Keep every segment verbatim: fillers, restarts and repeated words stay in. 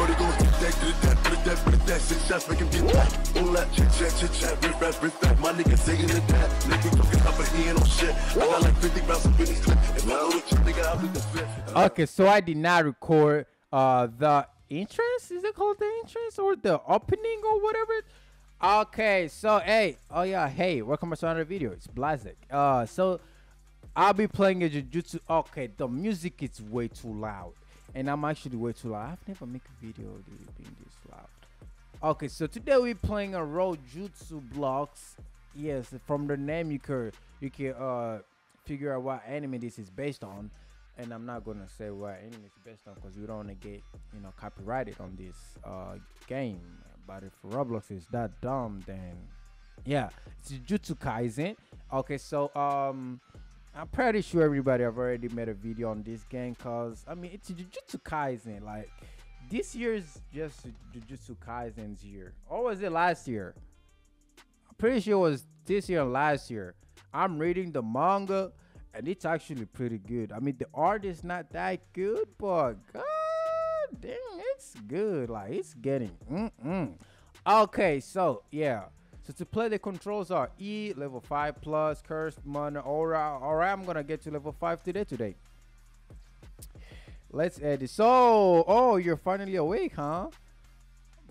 But it goes to death, to the death, to the death, to the death. Six shots make him get that. All that chit chat, chit chat, rip rap, rip rap. My nigga saying it that. Nigga talking up, but he ain't on shit. I got like fifty rounds of finish clip. If I owe it you, nigga, I'll be the fifth. Okay, so I did not record uh the entrance. Is it called the entrance or the opening or whatever? Okay, so hey, oh yeah, hey, welcome to another video. It's BlaZaCkk. Uh, so I'll be playing a Jujutsu. Okay, the music is way too loud, and I'm actually way too loud. I've never made a video being this loud. Okay, so today we're playing a Rojutsu Blox. Yes, from the name you can you can uh figure out what anime this is based on, and I'm not gonna say what anime is based on because we don't wanna get you know copyrighted on this uh game. But if Roblox is that dumb, then yeah, it's Jujutsu Kaisen. Okay, so um. I'm pretty sure everybody have already made a video on this game because I mean it's Jujutsu Kaisen. Like this year's just Jujutsu Kaisen's year, or was it last year? I'm pretty sure it was this year and last year. I'm reading the manga and it's actually pretty good. I mean the art is not that good, but god dang, it's good. Like it's getting mm-mm. Okay, so yeah. So to play the controls are E, level five plus, cursed, mana, aura. Alright, I'm gonna get to level five today today. Let's add it. So oh, you're finally awake, huh?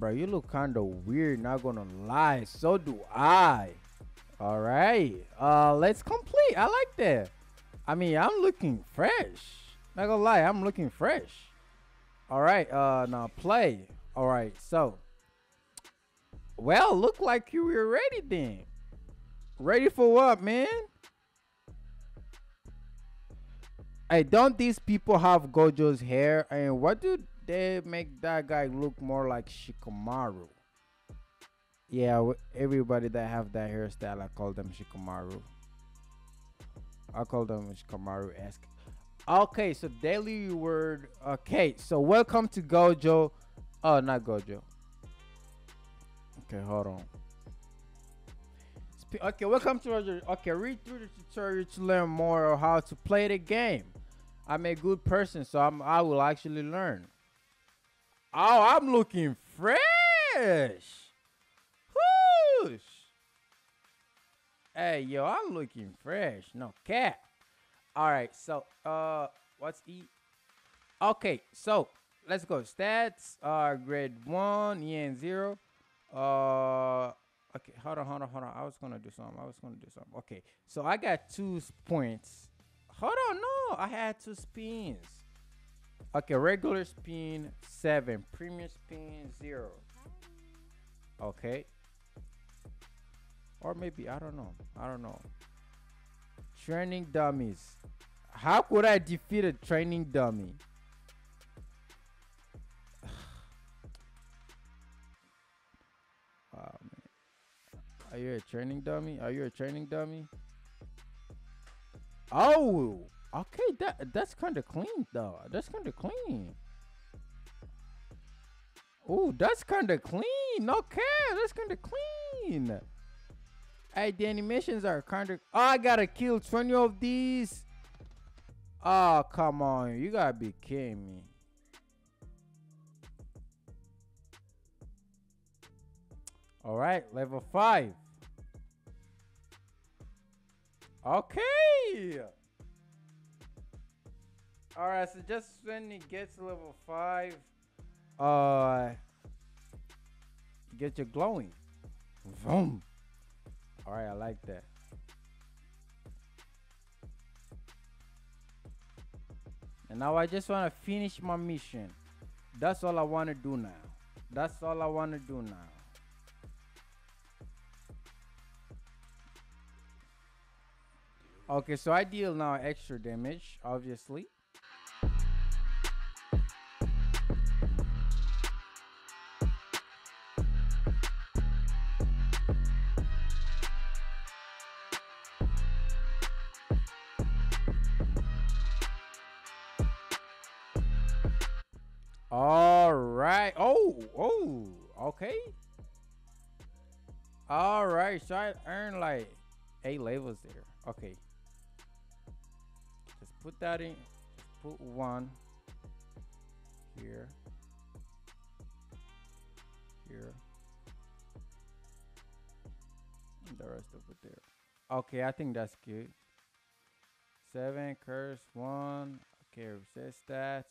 Bro, you look kinda weird, not gonna lie. So do I. Alright. Uh let's complete. I like that. I mean, I'm looking fresh. Not gonna lie, I'm looking fresh. Alright, uh now play. Alright, so well, look like you were ready then. Ready for what, man? Hey, don't these people have Gojo's hair? And what do they make that guy look more like Shikamaru? Yeah, everybody that have that hairstyle, I call them Shikamaru. I call them Shikamaru-esque. Okay, so daily word. Okay, so welcome to Gojo. Oh, not Gojo. Okay, hold on. Okay, welcome to Roger. Okay, read through the tutorial to learn more on how to play the game. I'm a good person, so I'm, I will actually learn. Oh, I'm looking fresh. Whoosh. Hey, yo, I'm looking fresh. No cap. All right, so, uh, what's E? Okay, so, let's go. Stats are grade one, and zero. Uh, okay, hold on, hold on, hold on. I was gonna do something. I was gonna do something. Okay, so I got two points. Hold on, no, I had two spins. Okay, regular spin seven, premium spin zero. Okay, or maybe I don't know. I don't know. Training dummies. How could I defeat a training dummy? Are you a training dummy? Are you a training dummy? Oh, okay. That that's kind of clean though. That's kind of clean. Oh, that's kind of clean. Okay, that's kind of clean. Hey, the animations are kind of. Oh, I gotta kill twenty of these. Oh, come on! You gotta be kidding me. All right, level five. Okay. All right, so just when you get to level five, uh, you get your glowing. Vroom. All right, I like that. And now I just want to finish my mission. That's all I want to do now. That's all I want to do now. Okay, so I deal now extra damage, obviously. All right. Oh, oh, okay. All right, so I earned like eight levels there. Okay. Put that in, put one here, rest over there. Okay, I think that's good. Seven curse one. Okay, reset stats.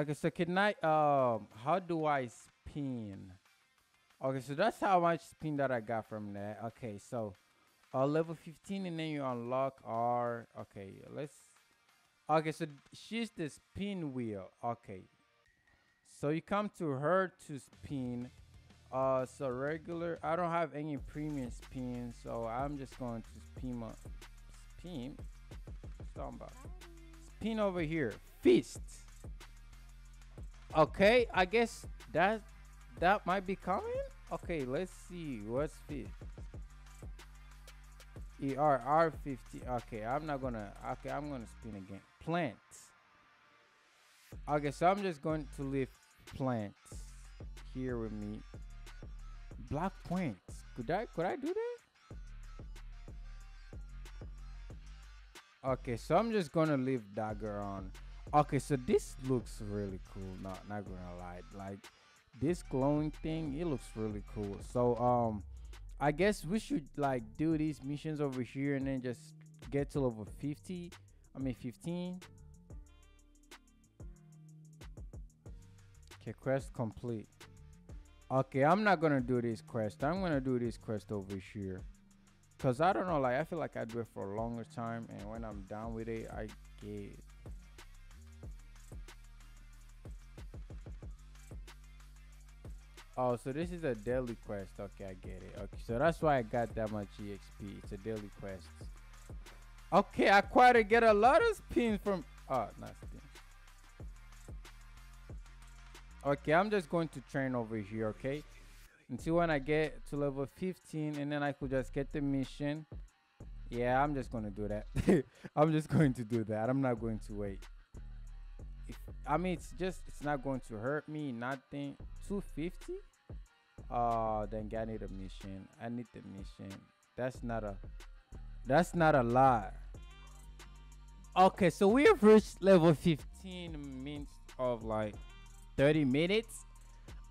Okay, so can I um how do I spin? Okay, so that's how much spin that I got from that. Okay, so uh level fifteen, and then you unlock our okay, let's okay, so she's the spin wheel. Okay. So you come to her to spin. Uh so regular, I don't have any premium spin, so I'm just going to spin up spin. What's talking about? Spin over here. Fist. Okay, I guess that that might be coming. Okay, let's see what's fifth. E R R fifty. Okay, I'm not gonna okay, I'm gonna spin again. Plant. Okay, so I'm just going to leave plants here with me. Block plants. Could I could I do that? Okay, so I'm just gonna leave dagger on. Okay, so this looks really cool, not not gonna lie. Like this glowing thing, it looks really cool. So um I guess we should like do these missions over here and then just get to level fifty. I mean fifteen. Okay, quest complete. Okay, I'm not gonna do this quest. I'm gonna do this quest over here, cause I don't know, like I feel like I do it for a longer time, and when I'm done with it, I get. Oh, so this is a daily quest. Okay, I get it. Okay, so that's why I got that much E X P. It's a daily quest. Okay, I quite to get a lot of spins from. Oh, not spins. Okay, I'm just going to train over here, okay? Until when I get to level fifteen, and then I could just get the mission. Yeah, I'm just going to do that. I'm just going to do that. I'm not going to wait. I mean, it's just, it's not going to hurt me, nothing. Two fifty. Uh then I need a mission. I need the mission. That's not a that's not a lie. Okay, so we have reached level fifteen minutes of like thirty minutes.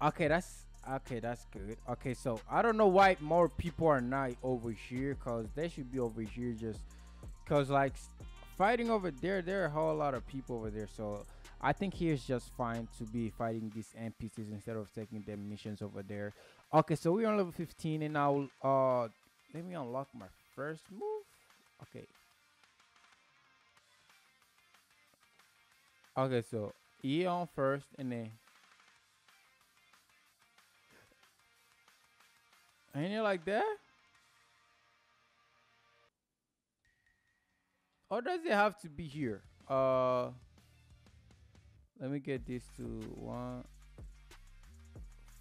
Okay, that's okay, that's good. Okay, so I don't know why more people are not over here, because they should be over here, just because like fighting over there, there are a whole lot of people over there. So I think here's just fine to be fighting these N P Cs instead of taking their missions over there. Okay, so we're on level fifteen, and now uh let me unlock my first move. Okay. Okay, so E on first, and then ain't it like that? Or does it have to be here? Uh, let me get this to one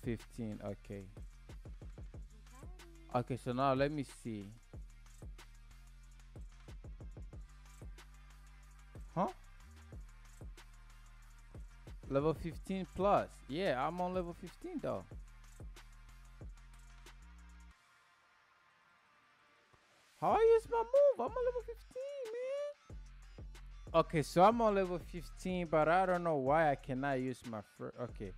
fifteen. Okay. Okay, so now let me see. Huh? Level fifteen plus. Yeah, I'm on level fifteen though. How I use my move? I'm on level fifteen, man. Okay, so I'm on level fifteen, but I don't know why I cannot use my first. Okay,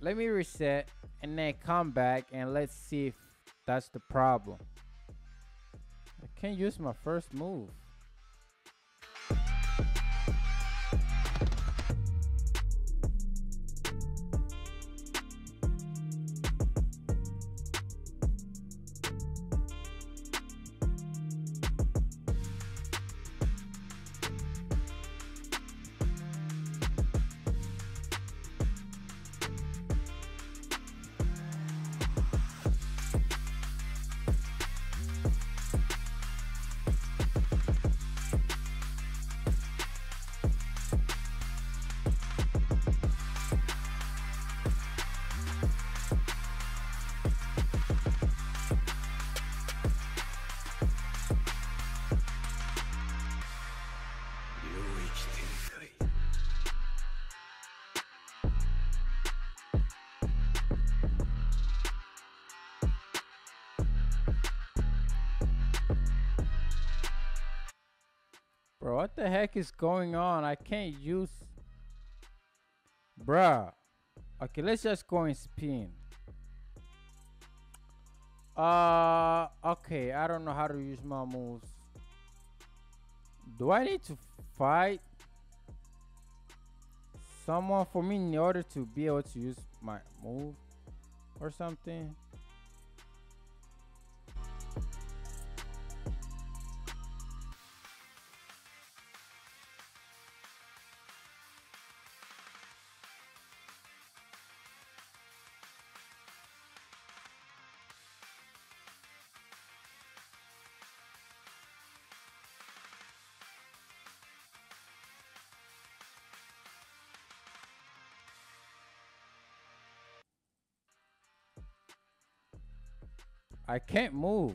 let me reset and then come back and let's see if that's the problem. I can't use my first move. Bro, what the heck is going on? I can't use, bruh. Okay, let's just go and spin. Uh, okay, I don't know how to use my moves. Do I need to fight someone for me in order to be able to use my move or something? I can't move.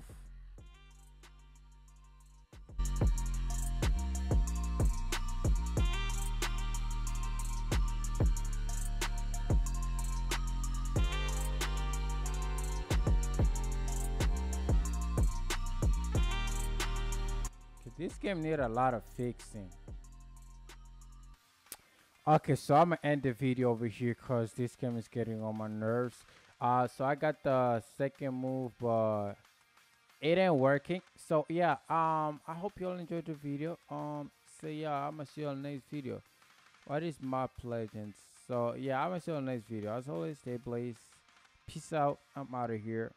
This game needs a lot of fixing. Okay, so I'm gonna end the video over here because this game is getting on my nerves. Uh, so I got the second move, but it ain't working. So yeah, um, I hope y'all enjoyed the video. Um, so yeah, I'ma see y'all in the next video. What is my pleasant? So yeah, I'ma see y'all in the next video. As always, stay blazed. Peace out. I'm out of here.